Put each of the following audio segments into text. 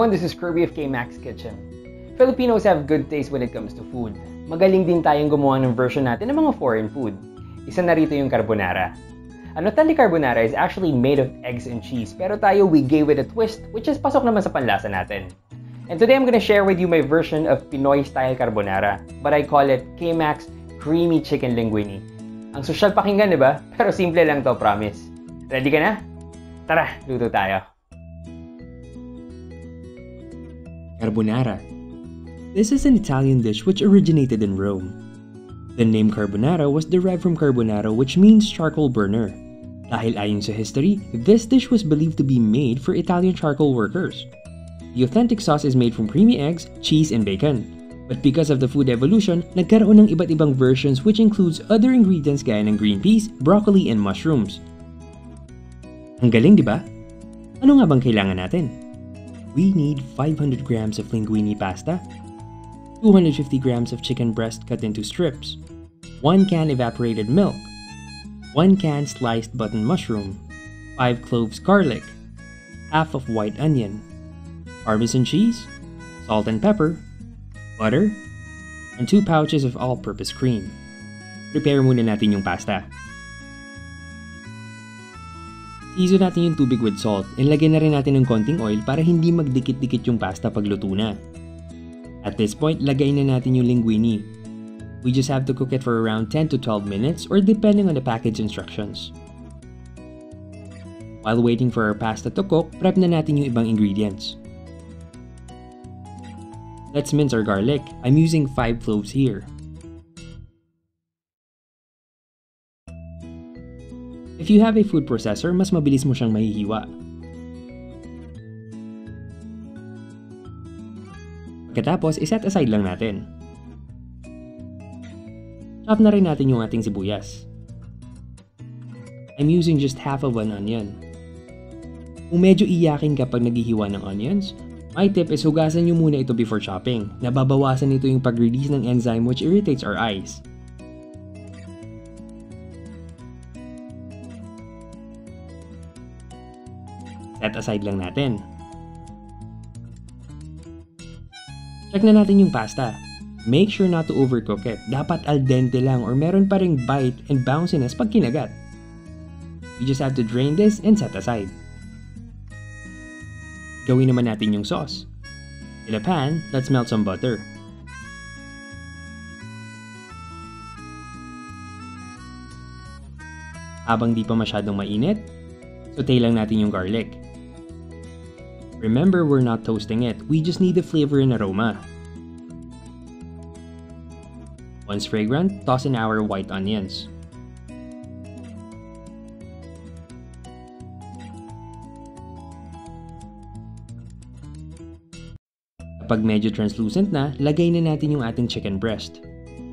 everyone, this is Kirby of K-Mac's Kitchen. Filipinos have good taste when it comes to food. Magaling din tayong gumawa ng version natin ng mga foreign food. Isa na rito yung carbonara. An authentic carbonara is actually made of eggs and cheese, pero tayo we gave it a twist, which is pasok naman sa panlasa natin. And today I'm gonna share with you my version of Pinoy-style carbonara, but I call it K-Mac's Creamy Chicken Linguini. Ang social pakinggan, di ba? Pero simple lang to, promise. Ready ka na? Tara, luto tayo! Carbonara. This is an Italian dish which originated in Rome. The name carbonara was derived from carbonaro, which means charcoal burner. Dahil ayon sa history, this dish was believed to be made for Italian charcoal workers. The authentic sauce is made from creamy eggs, cheese, and bacon. But because of the food evolution, nagkaroon ng iba't ibang versions which includes other ingredients gaya ng green peas, broccoli, and mushrooms. Ang galing, di ba? Ano nga bang kailangan natin? We need 500 grams of linguine pasta, 250 grams of chicken breast cut into strips, 1 can evaporated milk, 1 can sliced button mushroom, 5 cloves garlic, half of white onion, Parmesan cheese, salt and pepper, butter, and 2 pouches of all-purpose cream. Prepare muna natin yung pasta. Iso natin yung tubig with salt and lagyan na rin natin ng konting oil para hindi magdikit-dikit yung pasta pagluto na. At this point, lagay na natin yung linguine. We just have to cook it for around 10 to 12 minutes or depending on the package instructions. While waiting for our pasta to cook, prep na natin yung ibang ingredients. Let's mince our garlic. I'm using 5 cloves here. If you have a food processor, mas mabilis mo siyang mahihiwa. Pagkatapos, iset aside lang natin. Chop na rin natin yung ating sibuyas. I'm using just half of an onion. Kung medyo iyakin kapag naghihiwa ng onions, my tip is hugasan nyo muna ito before chopping. Nababawasan nito yung pag-release ng enzyme which irritates our eyes. Set aside lang natin. Check na natin yung pasta. Make sure not to overcook it. Dapat al dente lang or meron pa ring bite and bounciness pag kinagat. You just have to drain this and set aside. Gawin naman natin yung sauce. In a pan, let's melt some butter. Habang di pa masyadong mainit, sauté lang natin yung garlic. Remember, we're not toasting it. We just need the flavor and aroma. Once fragrant, toss in our white onions. Kapag medyo translucent na, lagay na natin yung ating chicken breast.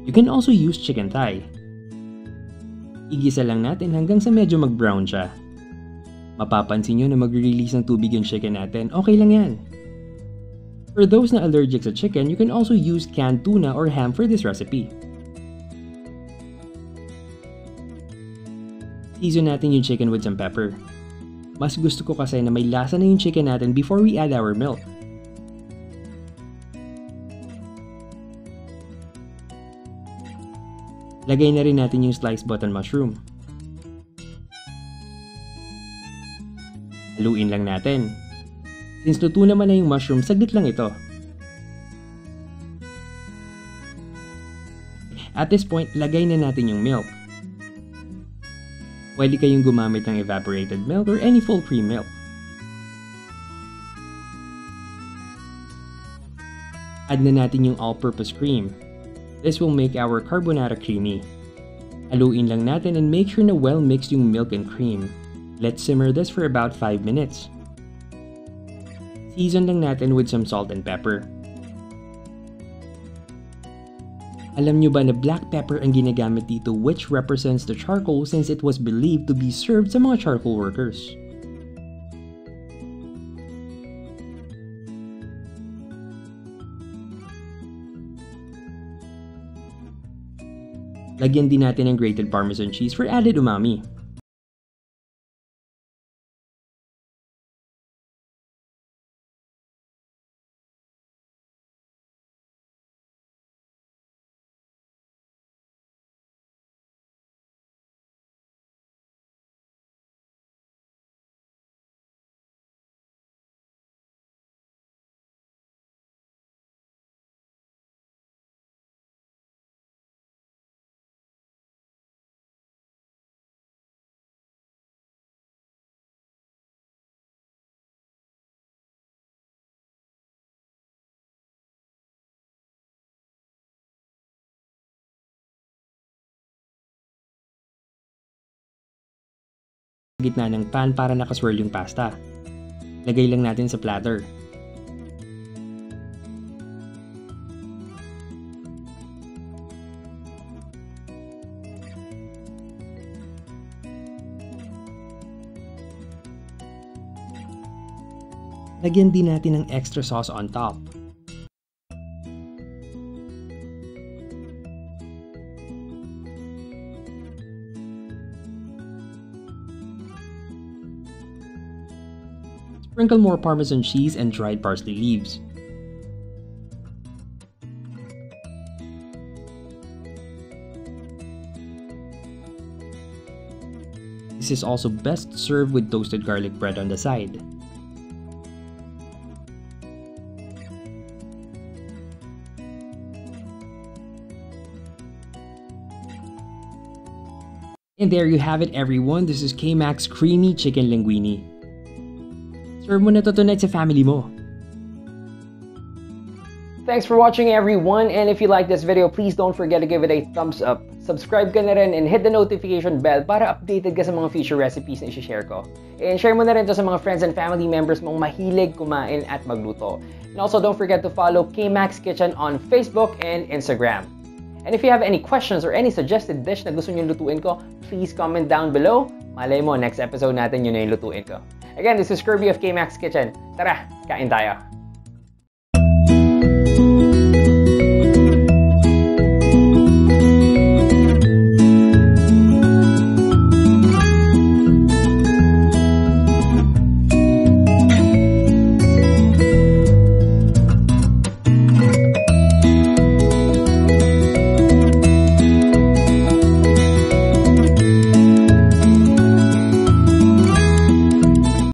You can also use chicken thigh. Igisa lang natin hanggang sa medyo mag-brown siya. Mapapansin nyo na mag-release ng tubig yung chicken natin, okay lang yan. For those na allergic sa chicken, you can also use canned tuna or ham for this recipe. Season natin yung chicken with some pepper. Mas gusto ko kasi na may lasa na yung chicken natin before we add our milk. Lagay na rin natin yung sliced button mushroom. Haluin lang natin. Since luto naman na yung mushroom, saglit lang ito. At this point, lagay na natin yung milk. Pwede kayong gumamit ng evaporated milk or any full cream milk. Add na natin yung all-purpose cream. This will make our carbonara creamy. Haluin lang natin and make sure na well-mixed yung milk and cream. Let's simmer this for about 5 minutes. Season lang natin with some salt and pepper. Alam nyo ba na black pepper ang ginagamit dito, which represents the charcoal since it was believed to be served sa mga charcoal workers. Lagyan din natin ng grated Parmesan cheese for added umami. gitna ng pan para nakaswirl yung pasta. Lagay lang natin sa platter. Lagyan din natin ng extra sauce on top. Sprinkle more Parmesan cheese and dried parsley leaves. This is also best served with toasted garlic bread on the side. And there you have it, everyone. This is K-Mac's Creamy Chicken Linguini. Serve mo na to tonight sa family mo. Thanks for watching, everyone. And if you like this video, please don't forget to give it a thumbs up. Subscribe ka na rin and hit the notification bell para updated ka sa mga future recipes na i-share ko. And share mo na rin to sa mga friends and family members mong mahilig kumain at magluto. And also, don't forget to follow K-Mac's Kitchen on Facebook and Instagram. And if you have any questions or any suggested dish na gusto nyo lutuin ko, please comment down below. Malay mo, next episode natin yun na yung lutuin ko. Again, this is Kirby of K-Mac's Kitchen. Tara, kain tayo!